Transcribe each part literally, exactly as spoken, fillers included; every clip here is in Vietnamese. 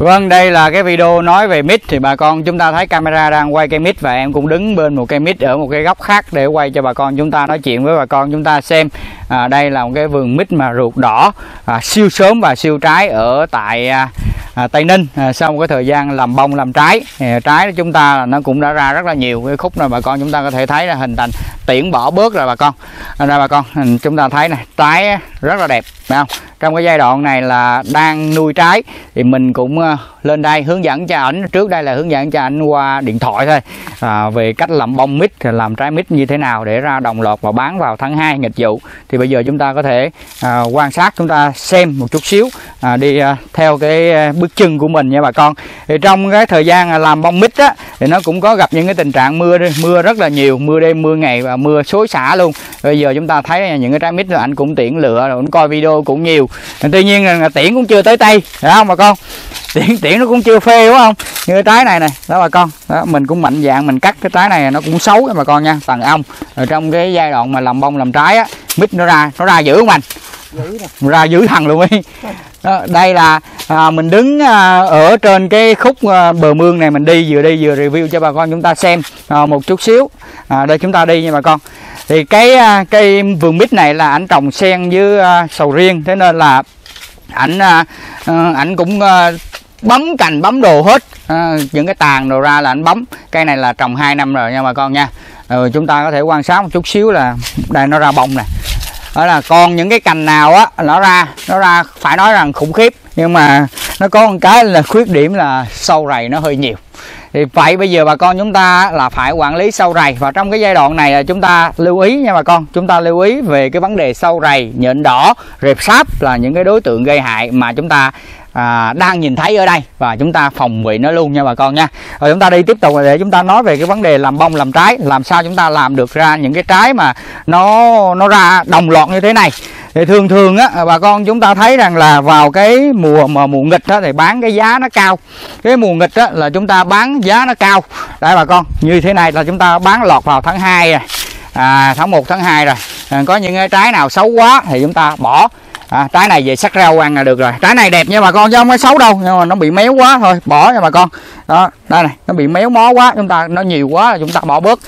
Vâng, đây là cái video nói về mít. Thì bà con chúng ta thấy camera đang quay cây mít, và em cũng đứng bên một cây mít ở một cái góc khác để quay cho bà con chúng ta, nói chuyện với bà con chúng ta xem. à, Đây là một cái vườn mít mà ruột đỏ, à, siêu sớm và siêu trái ở tại à, à, Tây Ninh. à, Sau một cái thời gian làm bông làm trái, à, trái chúng ta là nó cũng đã ra rất là nhiều. Cái khúc này bà con chúng ta có thể thấy là hình thành tiễn bỏ bớt rồi bà con. à, Đây bà con chúng ta thấy này, trái rất là đẹp, phải không? Trong cái giai đoạn này là đang nuôi trái thì mình cũng lên đây hướng dẫn cho ảnh. Trước đây là hướng dẫn cho ảnh qua điện thoại thôi, à, về cách làm bông mít, làm trái mít như thế nào để ra đồng loạt và bán vào tháng hai nghịch vụ. Thì bây giờ chúng ta có thể à, quan sát, chúng ta xem một chút xíu, à, đi à, theo cái bước chân của mình nha bà con. Thì trong cái thời gian làm bông mít á, thì nó cũng có gặp những cái tình trạng mưa mưa rất là nhiều, mưa đêm mưa ngày và mưa xối xả luôn. Bây giờ chúng ta thấy những cái trái mít là ảnh cũng tiễn lựa rồi, cũng coi video cũng nhiều. Tuy nhiên là tiễn cũng chưa tới tay, phải không bà con? Tiễn tiễn nó cũng chưa phê, đúng không? Như cái trái này này đó bà con đó, mình cũng mạnh dạng mình cắt cái trái này, nó cũng xấu bà con nha, tầng ong. Rồi trong cái giai đoạn mà làm bông làm trái á, mít nó ra nó ra dữ không anh? Ra dữ thằng luôn ấy. Đó, đây là à, mình đứng à, ở trên cái khúc à, bờ mương này, mình đi vừa đi vừa review cho bà con chúng ta xem à, một chút xíu. à, Đây chúng ta đi nha bà con. Thì cái à, cây vườn mít này là ảnh trồng sen với à, sầu riêng, thế nên là ảnh à, ảnh cũng à, bấm cành bấm đồ hết, à, những cái tàn đồ ra là ảnh bấm. Cây này là trồng hai năm rồi nha bà con nha. Rồi chúng ta có thể quan sát một chút xíu là đây nó ra bông nè. Đó là còn những cái cành nào á nó ra nó ra phải nói rằng khủng khiếp, nhưng mà nó có một cái là khuyết điểm là sâu rầy nó hơi nhiều. Thì vậy bây giờ bà con chúng ta là phải quản lý sâu rầy, và trong cái giai đoạn này là chúng ta lưu ý nha bà con. Chúng ta lưu ý về cái vấn đề sâu rầy, nhện đỏ, rệp sáp là những cái đối tượng gây hại mà chúng ta à, đang nhìn thấy ở đây, và chúng ta phòng bị nó luôn nha bà con nha. Rồi chúng ta đi tiếp tục để chúng ta nói về cái vấn đề làm bông làm trái, làm sao chúng ta làm được ra những cái trái mà nó nó ra đồng loạt như thế này. Thì thường thường á bà con chúng ta thấy rằng là vào cái mùa mà mùa nghịch á thì bán cái giá nó cao. Cái mùa nghịch á là chúng ta bán giá nó cao. Đây bà con, như thế này là chúng ta bán lọt vào tháng hai rồi. À, tháng một tháng hai rồi. À, có những cái trái nào xấu quá thì chúng ta bỏ. À, trái này về sắc rau ăn là được rồi. Trái này đẹp nha bà con chứ không có xấu đâu, nhưng mà nó bị méo quá thôi, bỏ nha bà con. Đó, đây này, nó bị méo mó quá, chúng ta nó nhiều quá chúng ta bỏ bớt.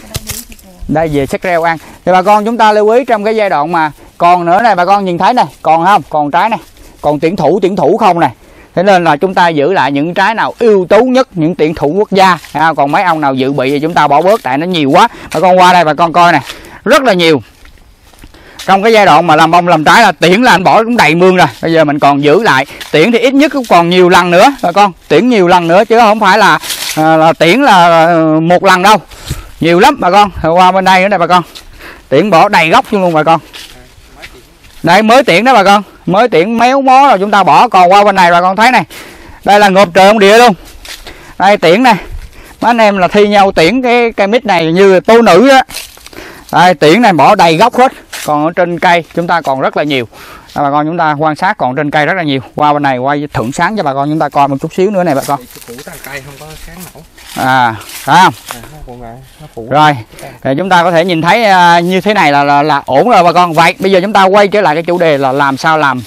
Đây về sắc rau ăn. Thì bà con chúng ta lưu ý trong cái giai đoạn mà còn nữa này bà con nhìn thấy này, còn không, còn trái này, còn tuyển thủ tuyển thủ không này. Thế nên là chúng ta giữ lại những trái nào ưu tú nhất, những tuyển thủ quốc gia. À, còn mấy ông nào dự bị thì chúng ta bỏ bớt tại nó nhiều quá. Bà con qua đây bà con coi này, rất là nhiều. Trong cái giai đoạn mà làm bông làm trái là tiễn là anh bỏ cũng đầy mương rồi. Bây giờ mình còn giữ lại, tiễn thì ít nhất cũng còn nhiều lần nữa bà con, tiễn nhiều lần nữa chứ không phải là, là tiễn là một lần đâu, nhiều lắm bà con. Qua bên đây nữa đây bà con, tiễn bỏ đầy gốc luôn luôn bà con. Đây mới tiễn đó bà con, mới tiễn méo mó rồi chúng ta bỏ. Còn qua bên này bà con thấy này, đây là ngộp trời ông địa luôn. Đây tiễn này, mấy anh em là thi nhau tiễn cái cây mít này như tu nữ á. Đây tiễn này bỏ đầy gốc hết, còn ở trên cây chúng ta còn rất là nhiều. Đây, bà con chúng ta quan sát còn trên cây rất là nhiều. Qua bên này quay thượng sáng cho bà con chúng ta coi một chút xíu nữa này bà con. À, phải không? Rồi, thì chúng ta có thể nhìn thấy như thế này là, là là ổn rồi bà con. Vậy bây giờ chúng ta quay trở lại cái chủ đề là làm sao làm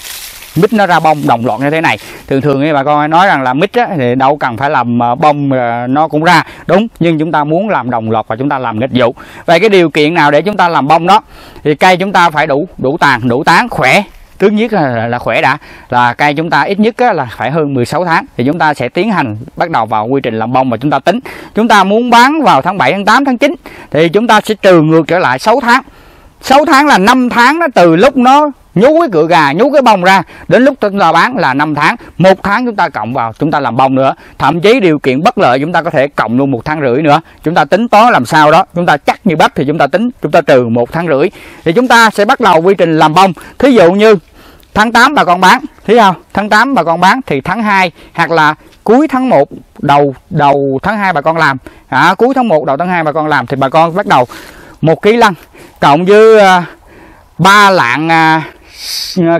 mít nó ra bông đồng loạt như thế này. Thường thường thì bà con hay nói rằng là mít á, thì đâu cần phải làm bông nó cũng ra, đúng, nhưng chúng ta muốn làm đồng loạt và chúng ta làm nghịch vụ. Vậy cái điều kiện nào để chúng ta làm bông đó thì cây chúng ta phải đủ đủ tàn đủ tán khỏe. Thứ nhất là, là khỏe đã, là cây chúng ta ít nhất á, là phải hơn mười sáu tháng thì chúng ta sẽ tiến hành bắt đầu vào quy trình làm bông mà chúng ta tính. Chúng ta muốn bán vào tháng bảy, tháng tám, tháng chín thì chúng ta sẽ trừ ngược trở lại sáu tháng. sáu tháng là năm tháng đó, từ lúc nó nhú cái cựa gà, nhú cái bông ra đến lúc chúng ta bán là năm tháng. Một tháng chúng ta cộng vào chúng ta làm bông nữa. Thậm chí điều kiện bất lợi chúng ta có thể cộng luôn một tháng rưỡi nữa. Chúng ta tính toán làm sao đó, chúng ta chắc như bắp thì chúng ta tính, chúng ta trừ một tháng rưỡi thì chúng ta sẽ bắt đầu quy trình làm bông. Thí dụ như tháng tám bà con bán, thấy không? Tháng tám bà con bán thì tháng hai hoặc là cuối tháng một đầu đầu tháng hai bà con làm. À, cuối tháng một đầu tháng hai bà con làm thì bà con bắt đầu một ký lăng cộng với ba lạng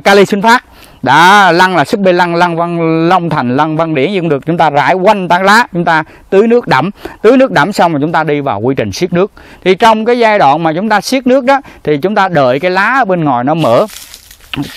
kali sinh phát đã, lăng là super lăng, lăng Văn Long Thành, lăng Văn Điển gì cũng được. Chúng ta rải quanh tán lá, chúng ta tưới nước đẫm, tưới nước đẫm xong rồi chúng ta đi vào quy trình siết nước. Thì trong cái giai đoạn mà chúng ta siết nước đó thì chúng ta đợi cái lá ở bên ngoài nó mở.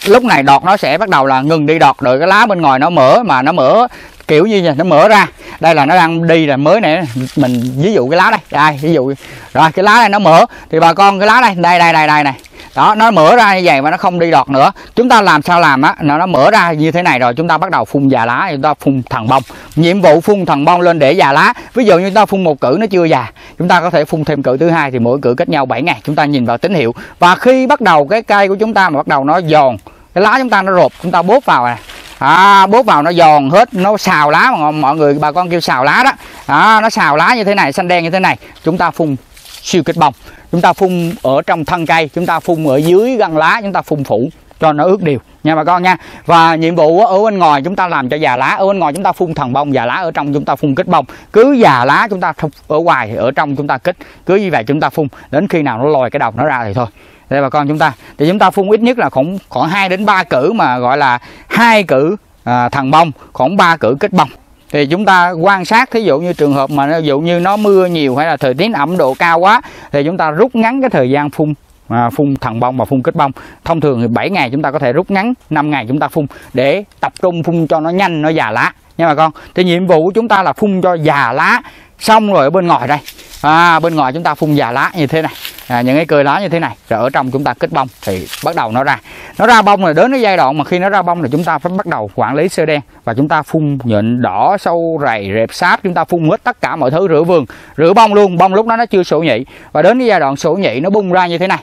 Lúc này đọt nó sẽ bắt đầu là ngừng đi đọt, đợi cái lá bên ngoài nó mở, mà nó mở kiểu như này, nó mở ra. Đây là nó đang đi là mới này, mình ví dụ cái lá đây, đây ví dụ rồi cái lá này nó mở thì bà con cái lá đây đây đây đây đây này đó, nó mở ra như vậy mà nó không đi đọt nữa. Chúng ta làm sao làm á, nó mở ra như thế này rồi chúng ta bắt đầu phun già lá, chúng ta phun thần bông. Nhiệm vụ phun thần bông lên để già lá. Ví dụ như chúng ta phun một cử nó chưa già, chúng ta có thể phun thêm cử thứ hai, thì mỗi cử cách nhau bảy ngày. Chúng ta nhìn vào tín hiệu, và khi bắt đầu cái cây của chúng ta mà bắt đầu nó giòn, cái lá chúng ta nó rộp, chúng ta bóp vào này. À, bóp vào nó giòn hết, nó xào lá, mà mọi người bà con kêu xào lá đó. À, nó xào lá như thế này, xanh đen như thế này, chúng ta phun siêu kích bông. Chúng ta phun ở trong thân cây, chúng ta phun ở dưới găng lá, chúng ta phun phủ cho nó ướt đều nha bà con nha. Và nhiệm vụ ở bên ngoài chúng ta làm cho già lá, ở bên ngoài chúng ta phun thần bông, già lá ở trong chúng ta phun kích bông. Cứ già lá chúng ta ở ngoài, ở trong chúng ta kích, cứ như vậy chúng ta phun đến khi nào nó lòi cái đầu nó ra thì thôi. Đây bà con chúng ta, thì chúng ta phun ít nhất là khoảng khoảng hai đến ba cử, mà gọi là hai cử à, thần bông, khoảng ba cử kích bông. Thì chúng ta quan sát, thí dụ như trường hợp mà ví dụ như nó mưa nhiều hay là thời tiết ẩm độ cao quá thì chúng ta rút ngắn cái thời gian phun à, phun thần bông và phun kích bông. Thông thường thì bảy ngày chúng ta có thể rút ngắn, năm ngày chúng ta phun để tập trung phun cho nó nhanh, nó già lá nha bà con. Thì nhiệm vụ của chúng ta là phun cho già lá. Xong rồi ở bên ngoài đây, à, bên ngoài chúng ta phun già lá như thế này, à, những cái cơi lá như thế này, rồi ở trong chúng ta kích bông thì bắt đầu nó ra, nó ra bông rồi. Đến cái giai đoạn mà khi nó ra bông thì chúng ta phải bắt đầu quản lý sơ đen, và chúng ta phun nhện đỏ, sâu rầy, rệp sáp, chúng ta phun hết tất cả mọi thứ, rửa vườn, rửa bông luôn. Bông lúc đó nó chưa sổ nhị, và đến cái giai đoạn sổ nhị nó bung ra như thế này.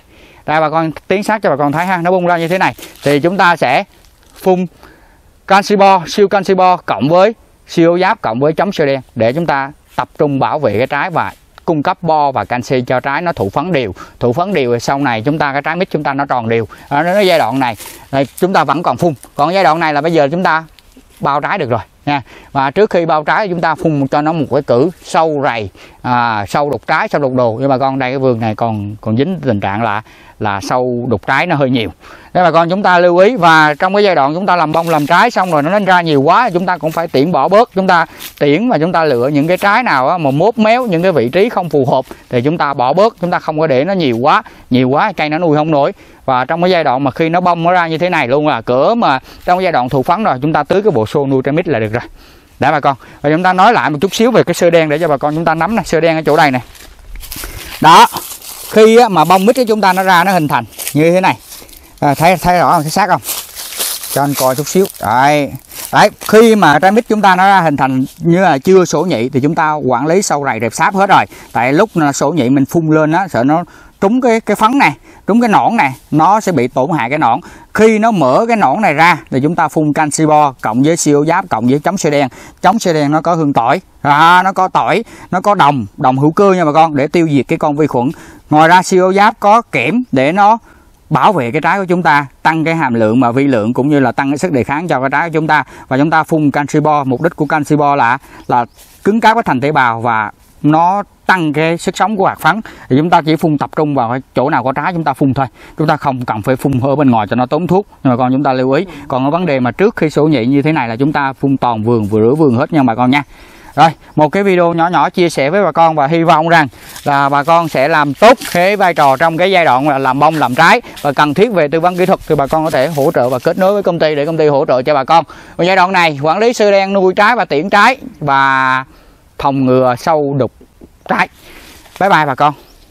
Đây bà con tiến sát cho bà con thấy ha, nó bung ra như thế này thì chúng ta sẽ phun Canxibor, siêu Canxibor cộng với siêu giáp cộng với chống sơ đen để chúng ta tập trung bảo vệ cái trái và cung cấp bo và canxi cho trái nó thụ phấn đều. Thụ phấn đều thì sau này chúng ta cái trái mít chúng ta nó tròn đều. Ở cái giai đoạn này chúng ta vẫn còn phun. Còn giai đoạn này là bây giờ chúng ta bao trái được rồi nha. Và trước khi bao trái chúng ta phun cho nó một cái cử sâu rầy, à, sâu đục trái, sâu đục đồ. Nhưng mà con đây cái vườn này còn còn dính tình trạng là là sâu đục trái nó hơi nhiều. Đấy bà con chúng ta lưu ý. Và trong cái giai đoạn chúng ta làm bông làm trái xong rồi nó ra nhiều quá, chúng ta cũng phải tiễn bỏ bớt. Chúng ta tiễn và chúng ta lựa những cái trái nào mà mốt méo, những cái vị trí không phù hợp thì chúng ta bỏ bớt. Chúng ta không có để nó nhiều quá, nhiều quá cây nó nuôi không nổi. Và trong cái giai đoạn mà khi nó bông nó ra như thế này luôn là cỡ mà trong cái giai đoạn thụ phấn rồi, chúng ta tưới cái bộ xô nuôi trái mít là được rồi. Đấy bà con. Và chúng ta nói lại một chút xíu về cái sơ đen để cho bà con chúng ta nắm này. Sơ đen ở chỗ đây này. Đó. Khi mà bông mít của chúng ta nó ra, nó hình thành như thế này. À, thấy thấy rõ không? Thấy sát không? Cho anh coi chút xíu. Đấy. Đấy, khi mà trái mít chúng ta nó ra hình thành như là chưa sổ nhị thì chúng ta quản lý sâu rầy rệp sáp hết rồi. Tại lúc sổ nhị mình phun lên á, sợ nó trúng cái cái phấn này, trúng cái nõn này, nó sẽ bị tổn hại cái nõn. Khi nó mở cái nõn này ra thì chúng ta phun Canxibor cộng với siêu giáp cộng với chống sơ đen. Chống sơ đen nó có hương tỏi, à, nó có tỏi, nó có đồng, đồng hữu cơ nha bà con, để tiêu diệt cái con vi khuẩn. Ngoài ra siêu giáp có kẽm để nó bảo vệ cái trái của chúng ta, tăng cái hàm lượng mà vi lượng cũng như là tăng cái sức đề kháng cho cái trái của chúng ta. Và chúng ta phun Canxibor, mục đích của Canxibor là là cứng cáp cái thành tế bào và nó tăng cái sức sống của hạt phấn. Thì chúng ta chỉ phun tập trung vào chỗ nào có trái chúng ta phun thôi, chúng ta không cần phải phun ở bên ngoài cho nó tốn thuốc. Nhưng mà con chúng ta lưu ý, còn cái vấn đề mà trước khi sổ nhị như thế này là chúng ta phun toàn vườn, vừa rửa vườn hết nha bà con nha. Rồi, một cái video nhỏ nhỏ chia sẻ với bà con, và hy vọng rằng là bà con sẽ làm tốt cái vai trò trong cái giai đoạn là làm bông làm trái, và cần thiết về tư vấn kỹ thuật thì bà con có thể hỗ trợ và kết nối với công ty để công ty hỗ trợ cho bà con. Ở giai đoạn này quản lý sơ đen, nuôi trái và tiễn trái và phòng ngừa sâu đục trái. Bye bye bà con.